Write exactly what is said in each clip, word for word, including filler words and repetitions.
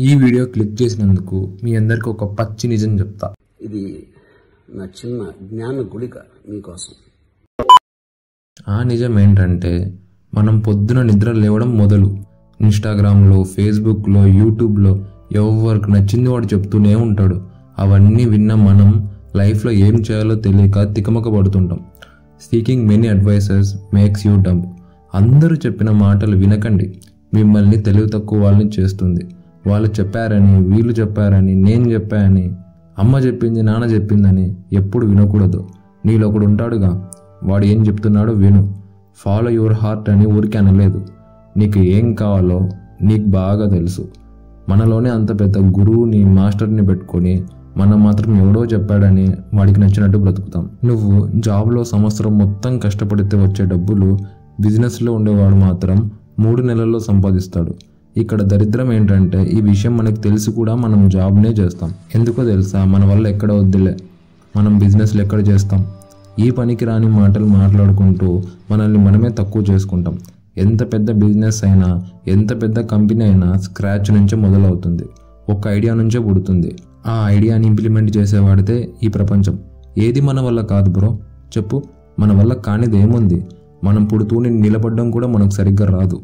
यह video click చేసినందుకు మీ అందరికీ ఒక పచ్చి నిజం చెప్తా ఇది నా చిన్న జ్ఞాన గుళిక మీ కోసం ఆ నిజం ఏంటంటే మనం పొద్దున నిద్ర లేవడం మొదలు ఇన్‌స్టాగ్రామ్ లో ఫేస్‌బుక్ లో యూట్యూబ్ లో ఎవ్వర్కి నచ్చింది వాడు చెప్తూనే ఉంటాడు అవన్నీ విన్న మనం లైఫ్ లో ఏం చేయాలో తెలియక తికమకబడుతుంటాం seeking many advices makes you dumb అందరూ చెప్పిన మాటలు వినకండి మిమ్మల్ని తెలివి తక్కువ వాళ్ళని చేస్తుంది వాళ్ళు చెప్పారని వీళ్ళు చెప్పారని నేను చెప్పానని అమ్మ చెప్పింది నాన్న చెప్పిందని ఎప్పుడు వినకూడదు నీలో ఒకడు ఉంటాడుగా వాడు ఏం చెప్తున్నాడో విను ఫాలో యువర్ హార్ట్ అని ఊరికే అనలేదు నీకు ఏం కావాలో నీకు బాగా తెలుసు మనలోనే అంత పెద్ద గురువుని మాస్టర్ని పెట్టుకొని మనం మాత్రం ఎవడో చెప్పాడని వాడికి నచ్చినట్టు బ్రతుకుతాం నువ్వు జాబ్లో సంవత్సరం మొత్తం కష్టపడితే వచ్చే డబ్బులు బిజినెస్లో ఉండేవాడు మాత్రం మూడు నెలల్లో సంపాదిస్తాడు ఇక్కడ దరిద్రం ఏంటంటే ఈ విషయం మనకు తెలుసు కూడా మనం జాబ్నే చేస్తాం ఎందుకో తెలుసా మన వల్ల ఎక్కడ వద్దులే మనం బిజినెస్లు ఎక్కడ చేస్తాం ఈ పనికి రాని మాటలు మాట్లాడుకుంటూ మనల్ని మనమే తక్కువ చేసుకుంటాం ఎంత పెద్ద బిజినెస్ అయినా ఎంత పెద్ద కంపెనీ అయినా స్క్రాచ్ నుంచే మొదలవుతుంది ఒక ఐడియా నుంచే పుడుతుంది ఆ ఐడియాని ఇంప్లిమెంట్ చేసేవాడితే ఈ ప్రపంచం ఏది మన వల్ల కాదు బ్రో చెప్పు మన వల్ల కానిది ఏముంది మనం పుడుతూనే నిలబడడం కూడా మనకు సరిగ్గా రాదు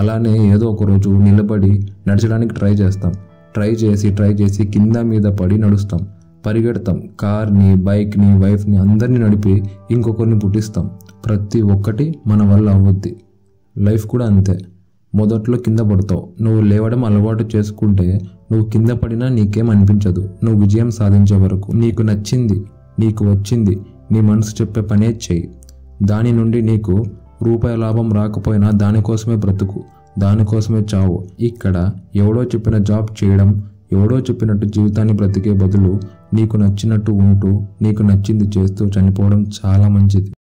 అలానే ఏదో ఒక రోజు నిలబడి నడచడానికి ట్రై చేస్తాం ట్రై చేసి ట్రై చేసి కింద మీద పడి నడుస్తాం పరిగెడతాం కార్ని బైక్ని వైఫ్ని అందరినీ నడిపి ఇంకొకరిని పుట్టిస్తాం ప్రతి ఒక్కటి మన వల్ల అవ్వద్ది లైఫ్ కూడా అంతే మొదట్లో కింద పడతావు నువ్వు లేవడం అలవాటు చేసుకుంటే నువ్వు కింద పడినా నీకేం అనిపించదు నువ్వు విజయం సాధించే వరకు నీకు నచ్చింది నీకు వచ్చింది నీ మనసు చెప్పే పనే చేయి దాని నుండి నీకు రూపాయి లాభం రాకపోయినా దానికోసమే బ్రతుకు దానికోసమే చావు ఇక్కడ ఎవడో చెప్పిన జాబ్ చేయడం ఎవడో చెప్పినట్టు జీవితాన్ని బ్రతికే బదులు నీకు నచ్చినట్టు ఉంటూ నీకు నచ్చింది చేస్తూ చనిపోవడం చాలా మంచిది.